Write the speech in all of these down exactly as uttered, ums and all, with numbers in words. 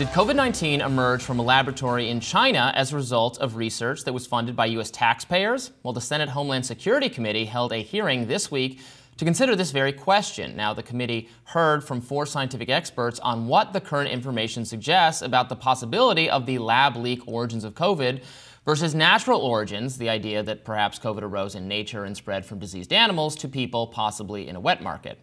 did COVID nineteen emerge from a laboratory in China as a result of research that was funded by U S taxpayers? Well, the Senate Homeland Security Committee held a hearing this week to consider this very question. Now, the committee heard from four scientific experts on what the current information suggests about the possibility of the lab leak origins of COVID versus natural origins, the idea that perhaps COVID arose in nature and spread from diseased animals to people, possibly in a wet market.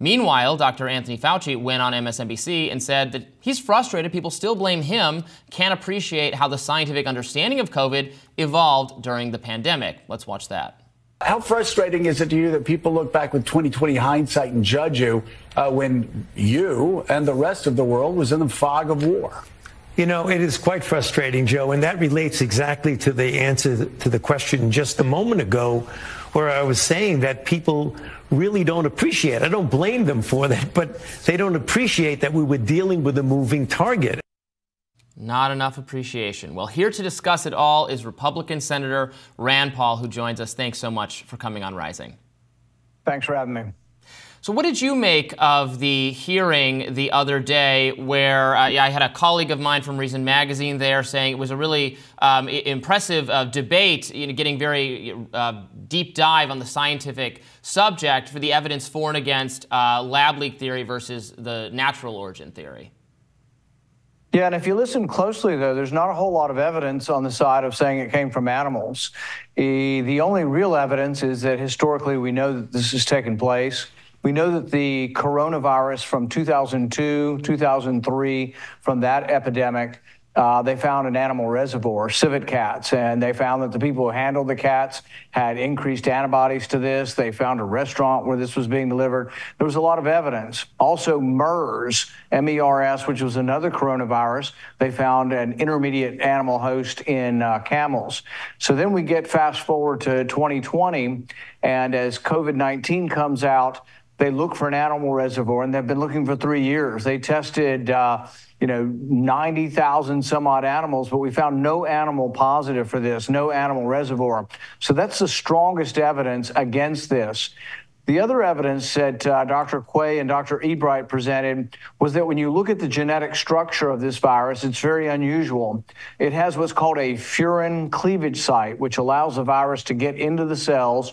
Meanwhile, Doctor Anthony Fauci went on M S N B C and said that he's frustrated people still blame him, can't appreciate how the scientific understanding of COVID evolved during the pandemic. Let's watch that. How frustrating is it to you that people look back with twenty twenty hindsight and judge you uh, when you and the rest of the world was in the fog of war? You know, it is quite frustrating, Joe, and that relates exactly to the answer to the question just a moment ago where I was saying that people really don't appreciate. I don't blame them for that, but they don't appreciate that we were dealing with a moving target. Not enough appreciation. Well, here to discuss it all is Republican Senator Rand Paul, who joins us. Thanks so much for coming on Rising. Thanks for having me. So what did you make of the hearing the other day where uh, I had a colleague of mine from Reason Magazine there saying it was a really um, impressive uh, debate, you know, getting very uh, deep dive on the scientific subject for the evidence for and against uh, lab leak theory versus the natural origin theory? Yeah, and if you listen closely, though, there's not a whole lot of evidence on the side of saying it came from animals. The only real evidence is that historically we know that this has taken place. We know that the coronavirus from two thousand two, two thousand three, from that epidemic, uh, they found an animal reservoir, civet cats, and they found that the people who handled the cats had increased antibodies to this. They found a restaurant where this was being delivered. There was a lot of evidence. Also MERS, M E R S, which was another coronavirus, they found an intermediate animal host in uh, camels. So then we get fast forward to twenty twenty, and as COVID nineteen comes out, they look for an animal reservoir, and they've been looking for three years. They tested, uh, you know, ninety thousand some odd animals, but we found no animal positive for this, no animal reservoir. So that's the strongest evidence against this. The other evidence that uh, Doctor Quay and Doctor Ebright presented was that when you look at the genetic structure of this virus, it's very unusual. It has what's called a furin cleavage site, which allows the virus to get into the cells.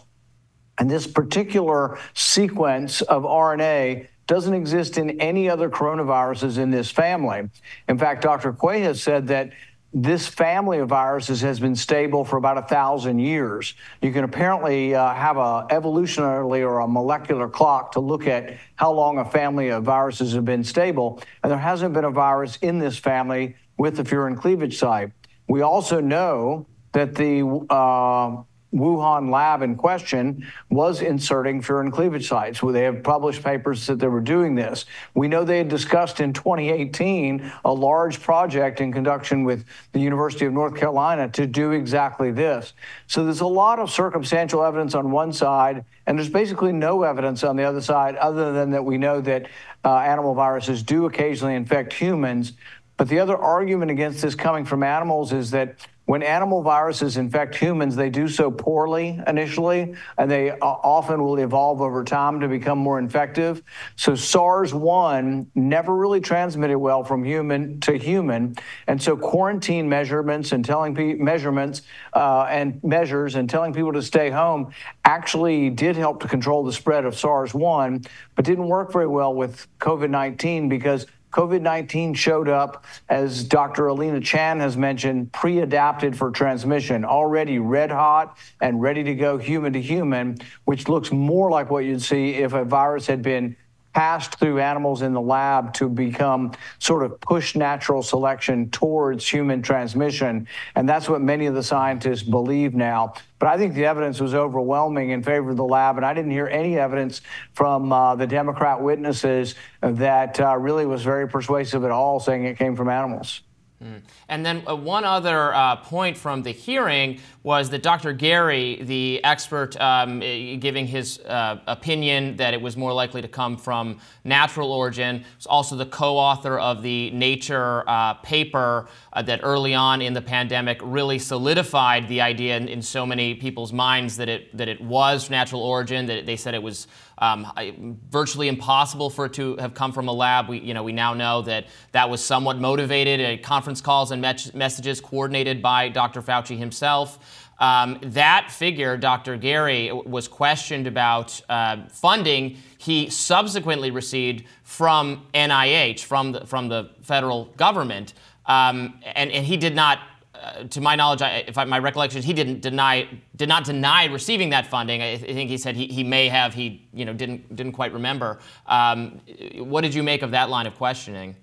And this particular sequence of R N A doesn't exist in any other coronaviruses in this family. In fact, Doctor Quay has said that this family of viruses has been stable for about a thousand years. You can apparently uh, have a evolutionarily or a molecular clock to look at how long a family of viruses have been stable. And there hasn't been a virus in this family with the furin cleavage site. We also know that the uh, Wuhan lab in question was inserting furin cleavage sites. They have published papers that they were doing this. We know they had discussed in twenty eighteen a large project in conjunction with the University of North Carolina to do exactly this. So there's a lot of circumstantial evidence on one side, and there's basically no evidence on the other side other than that we know that uh, animal viruses do occasionally infect humans. But the other argument against this coming from animals is that when animal viruses infect humans, they do so poorly initially, and they often will evolve over time to become more infective. So SARS one never really transmitted well from human to human, and so quarantine measurements and telling pe measurements uh, and measures and telling people to stay home actually did help to control the spread of SARS one, but didn't work very well with COVID nineteen because COVID nineteen showed up, as Doctor Alina Chan has mentioned, pre-adapted for transmission, already red hot and ready to go human to human, which looks more like what you'd see if a virus had been passed through animals in the lab to become sort of push natural selection towards human transmission. And that's what many of the scientists believe now. But I think the evidence was overwhelming in favor of the lab, and I didn't hear any evidence from uh, the Democrat witnesses that uh, really was very persuasive at all, saying it came from animals. Mm. And then uh, one other uh, point from the hearing was that Doctor Garry, the expert um, giving his uh, opinion that it was more likely to come from natural origin, was also the co-author of the Nature uh, paper uh, that early on in the pandemic really solidified the idea in, in so many people's minds that it, that it was natural origin, that they said it was Um, I, virtually impossible for it to have come from a lab. We, you know, we now know that that was somewhat motivated, uh, conference calls and me- messages coordinated by Doctor Fauci himself. Um, that figure, Doctor Garry, was questioned about uh, funding he subsequently received from N I H, from the, from the federal government, um, and, and he did not, uh, to my knowledge, I, if I, my recollection, he didn't deny, did not deny receiving that funding. I, I think he said he, he may have, he you know didn't didn't quite remember. Um, what did you make of that line of questioning?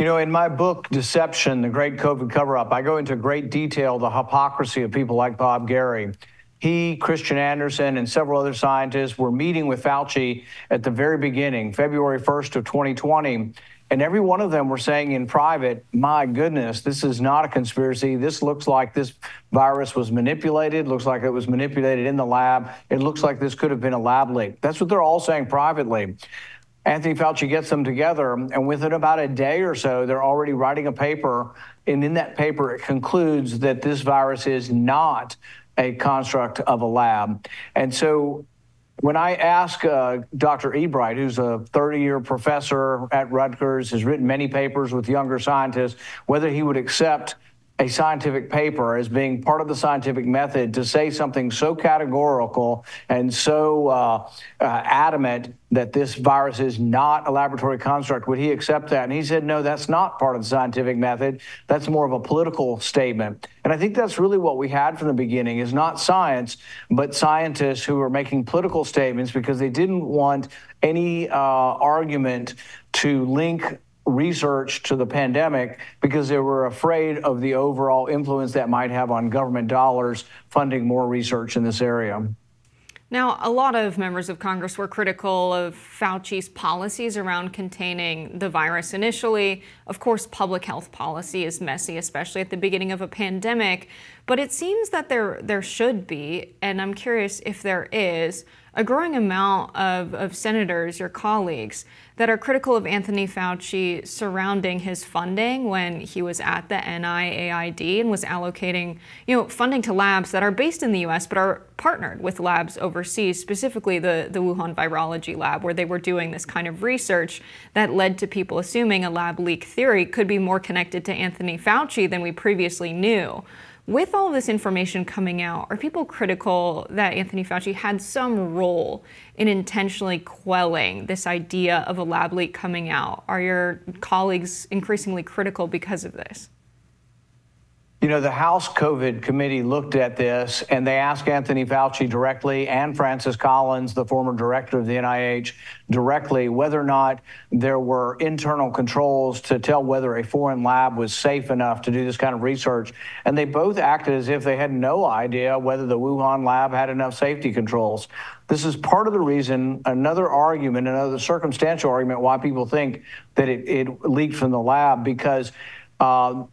You know, in my book, Deception, The Great COVID Cover-Up, I go into great detail the hypocrisy of people like Bob Garry. He, Christian Andersen, and several other scientists were meeting with Fauci at the very beginning, February first of twenty twenty, and every one of them were saying in private, my goodness, this is not a conspiracy. This looks like this virus was manipulated, looks like it was manipulated in the lab. It looks like this could have been a lab leak. That's what they're all saying privately. Anthony Fauci gets them together, and within about a day or so, they're already writing a paper, and in that paper, it concludes that this virus is not a construct of a lab. And so when I ask uh, Doctor Ebright, who's a thirty-year professor at Rutgers, has written many papers with younger scientists, whether he would accept a scientific paper as being part of the scientific method to say something so categorical and so uh, uh, adamant that this virus is not a laboratory construct, would he accept that? And he said, no, that's not part of the scientific method. That's more of a political statement. And I think that's really what we had from the beginning, is not science, but scientists who were making political statements because they didn't want any uh, argument to link research to the pandemic because they were afraid of the overall influence that might have on government dollars funding more research in this area. Now, a lot of members of Congress were critical of Fauci's policies around containing the virus initially. Of course, public health policy is messy, especially at the beginning of a pandemic, but it seems that there, there should be, and I'm curious if there is, a growing amount of, of senators, your colleagues, that are critical of Anthony Fauci surrounding his funding when he was at the N I A I D and was allocating, you know, funding to labs that are based in the U S but are partnered with labs overseas, specifically the, the Wuhan Virology Lab, where they were doing this kind of research that led to people assuming a lab leak theory could be more connected to Anthony Fauci than we previously knew. With all this information coming out, are people critical that Anthony Fauci had some role in intentionally quelling this idea of a lab leak coming out? Are your colleagues increasingly critical because of this? You know, the House COVID committee looked at this, and they asked Anthony Fauci directly and Francis Collins, the former director of the N I H, directly whether or not there were internal controls to tell whether a foreign lab was safe enough to do this kind of research. And they both acted as if they had no idea whether the Wuhan lab had enough safety controls. This is part of the reason, another argument, another circumstantial argument, why people think that it, it leaked from the lab, because uh,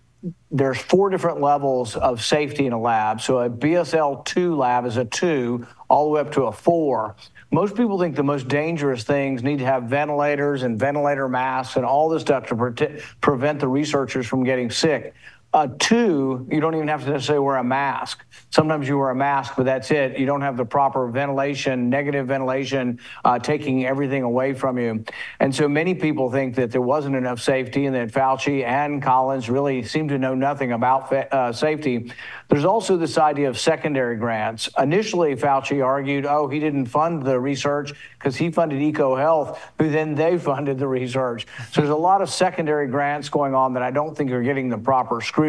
there's four different levels of safety in a lab. So a B S L two lab is a two all the way up to a four. Most people think the most dangerous things need to have ventilators and ventilator masks and all this stuff to pre- prevent the researchers from getting sick. A two, you don't even have to necessarily wear a mask. Sometimes you wear a mask, but that's it. You don't have the proper ventilation, negative ventilation, uh, taking everything away from you. And so many people think that there wasn't enough safety and that Fauci and Collins really seem to know nothing about uh, safety. There's also this idea of secondary grants. Initially, Fauci argued, oh, he didn't fund the research because he funded EcoHealth, who then they funded the research. So there's a lot of secondary grants going on that I don't think are getting the proper scrutiny.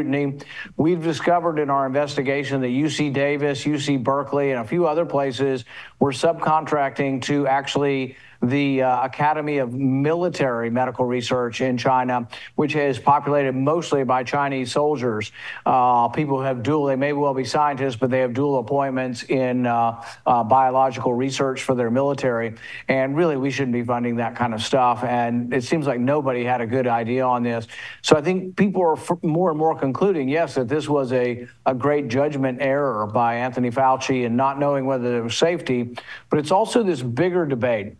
We've discovered in our investigation that U C Davis, U C Berkeley, and a few other places were subcontracting to actually the uh, Academy of Military Medical Research in China, which is populated mostly by Chinese soldiers. Uh, people who have dual, they may well be scientists, but they have dual appointments in uh, uh, biological research for their military. And really, we shouldn't be funding that kind of stuff. And it seems like nobody had a good idea on this. So I think people are f- more and more concluding, yes, that this was a, a great judgment error by Anthony Fauci in not knowing whether there was safety. But it's also this bigger debate.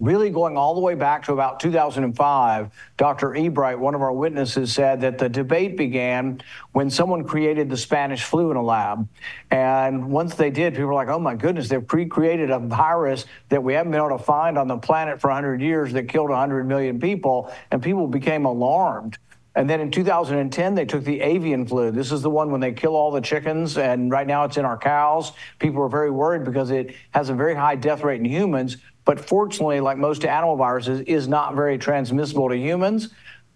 really going all the way back to about two thousand five, Doctor Ebright, one of our witnesses, said that the debate began when someone created the Spanish flu in a lab. And once they did, people were like, oh my goodness, they've pre-created a virus that we haven't been able to find on the planet for one hundred years that killed one hundred million people, and people became alarmed. And then in two thousand ten, they took the avian flu. This is the one when they kill all the chickens, and right now it's in our cows. People are very worried because it has a very high death rate in humans, but fortunately, like most animal viruses, is not very transmissible to humans.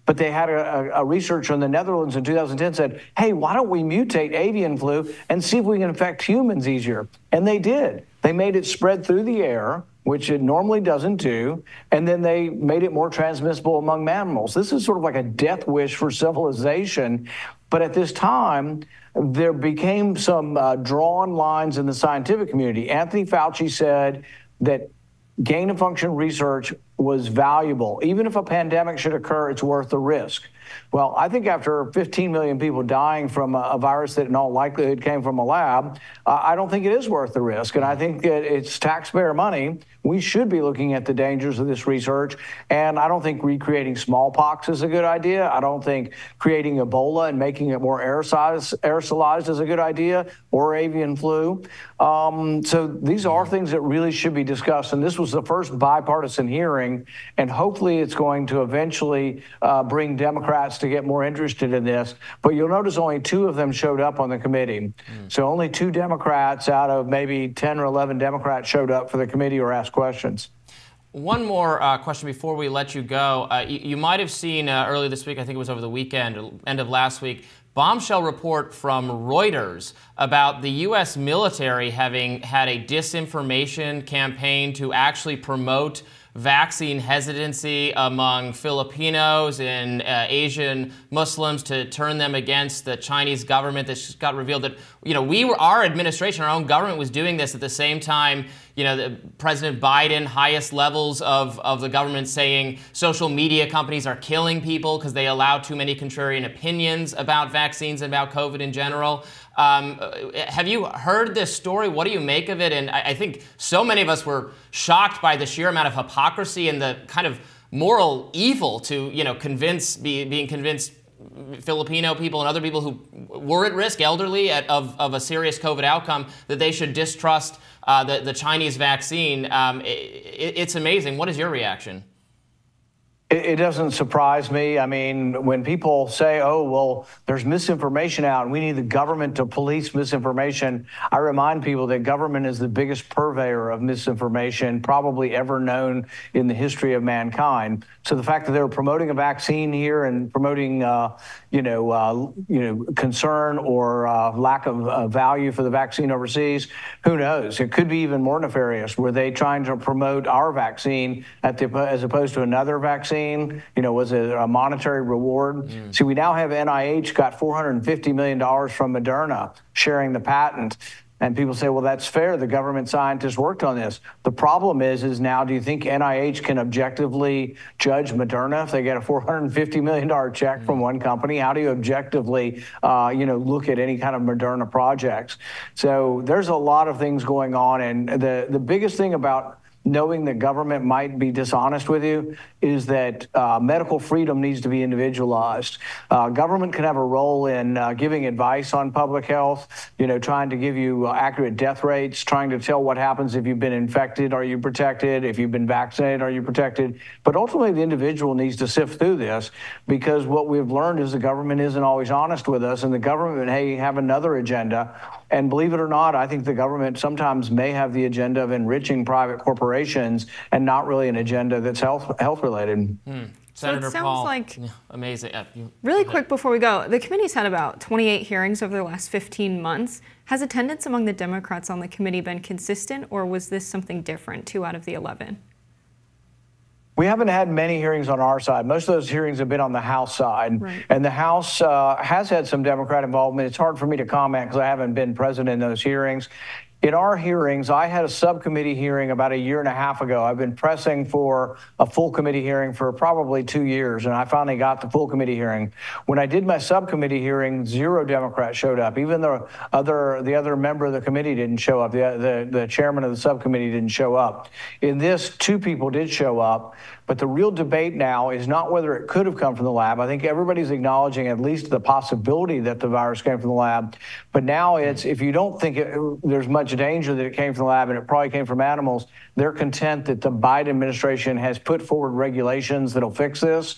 But they had a, a researcher in the Netherlands in two thousand ten said, hey, why don't we mutate avian flu and see if we can infect humans easier? And they did. They made it spread through the air, which it normally doesn't do, and then they made it more transmissible among mammals. This is sort of like a death wish for civilization. But at this time, there became some uh, drawn lines in the scientific community. Anthony Fauci said that gain-of-function research was valuable. Even if a pandemic should occur, it's worth the risk. Well, I think after fifteen million people dying from a, a virus that in all likelihood came from a lab, uh, I don't think it is worth the risk. And I think that it's taxpayer money. We should be looking at the dangers of this research. And I don't think recreating smallpox is a good idea. I don't think creating Ebola and making it more aerosolized, aerosolized is a good idea, or avian flu. Um, so these are things that really should be discussed. And this was the first bipartisan hearing. And hopefully it's going to eventually uh, bring Democrats to get more interested in this. But you'll notice only two of them showed up on the committee. Mm. So only two Democrats out of maybe ten or eleven Democrats showed up for the committee or asked questions. One more uh, question before we let you go. Uh, you, you might have seen uh, earlier this week, I think it was over the weekend, end of last week, bombshell report from Reuters about the U S military having had a disinformation campaign to actually promote vaccine hesitancy among Filipinos and uh, Asian Muslims to turn them against the Chinese government. That just got revealed that, you know, we were, our administration, our own government was doing this at the same time, you know, the, President Biden, highest levels of, of the government saying social media companies are killing people because they allow too many contrarian opinions about vaccines and about COVID in general. Um, have you heard this story? What do you make of it? And I, I think so many of us were shocked by the sheer amount of hypocrisy and the kind of moral evil to, you know, convince, be, being convinced Filipino people and other people who were at risk, elderly, at, of, of a serious COVID outcome, that they should distrust uh, the, the Chinese vaccine. Um, it, it's amazing. What is your reaction? It doesn't surprise me. I mean, when people say, oh, well, there's misinformation out and we need the government to police misinformation, I remind people that government is the biggest purveyor of misinformation probably ever known in the history of mankind. So the fact that they were promoting a vaccine here and promoting, uh, you know, uh, you know, concern or uh, lack of uh, value for the vaccine overseas, who knows? It could be even more nefarious. Were they trying to promote our vaccine at the, as opposed to another vaccine? You know, was it a monetary reward? Mm. See, we now have N I H got four hundred fifty million dollars from Moderna sharing the patent. And people say, well, that's fair. The government scientists worked on this. The problem is, is now, do you think N I H can objectively judge Moderna if they get a four hundred fifty million dollars check mm. from one company? How do you objectively, uh, you know, look at any kind of Moderna projects? So there's a lot of things going on. And the, the biggest thing about knowing the government might be dishonest with you is that uh, medical freedom needs to be individualized. Uh, government can have a role in uh, giving advice on public health, you know, trying to give you uh, accurate death rates, trying to tell what happens if you've been infected, are you protected? If you've been vaccinated, are you protected? But ultimately, the individual needs to sift through this, because what we've learned is the government isn't always honest with us, and the government, hey, have another agenda. And believe it or not, I think the government sometimes may have the agenda of enriching private corporations and not really an agenda that's health health related. Hmm. Senator so it sounds Paul, like yeah, amazing. Uh, you, really quick before we go, the committee's had about twenty-eight hearings over the last fifteen months. Has attendance among the Democrats on the committee been consistent, or was this something different? Two out of the eleven. We haven't had many hearings on our side. Most of those hearings have been on the House side. Right. And the House uh, has had some Democrat involvement. It's hard for me to comment because I haven't been present in those hearings. In our hearings, I had a subcommittee hearing about a year and a half ago. I've been pressing for a full committee hearing for probably two years, and I finally got the full committee hearing. When I did my subcommittee hearing, zero Democrats showed up. Even the other, the other member of the committee didn't show up. The, the, the chairman of the subcommittee didn't show up. In this, two people did show up. But the real debate now is not whether it could have come from the lab. I think everybody's acknowledging at least the possibility that the virus came from the lab. But now it's, if you don't think it, there's much danger that it came from the lab and it probably came from animals, they're content that the Biden administration has put forward regulations that'll fix this.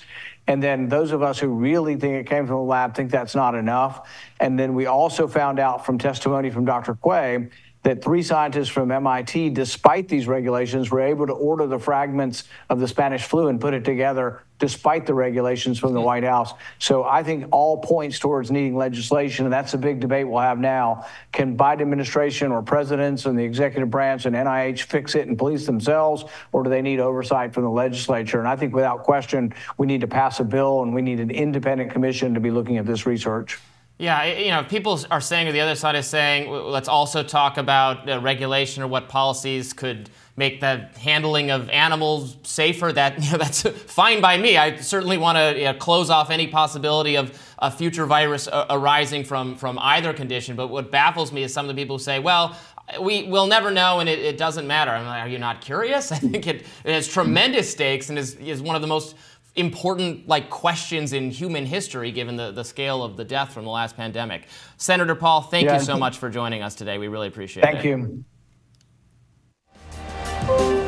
And then those of us who really think it came from the lab think that's not enough. And then we also found out from testimony from Doctor Quay that three scientists from M I T, despite these regulations, were able to order the fragments of the Spanish flu and put it together despite the regulations from the White House. So I think all points towards needing legislation, and that's a big debate we'll have now. Can Biden administration or presidents and the executive branch and N I H fix it and police themselves, or do they need oversight from the legislature? And I think without question, we need to pass a bill, and we need an independent commission to be looking at this research. Yeah, you know, people are saying, or the other side is saying, let's also talk about uh, regulation or what policies could make the handling of animals safer. That, you know, that's fine by me. I certainly want to, you know, close off any possibility of a future virus uh, arising from, from either condition. But what baffles me is some of the people who say, well, we will never know, and it, it doesn't matter. I'm like, are you not curious? I think it, it has tremendous stakes and is, is one of the most important, like, questions in human history, given the, the scale of the death from the last pandemic. Senator Paul, thank yeah, you so much for joining us today. We really appreciate thank it. Thank you.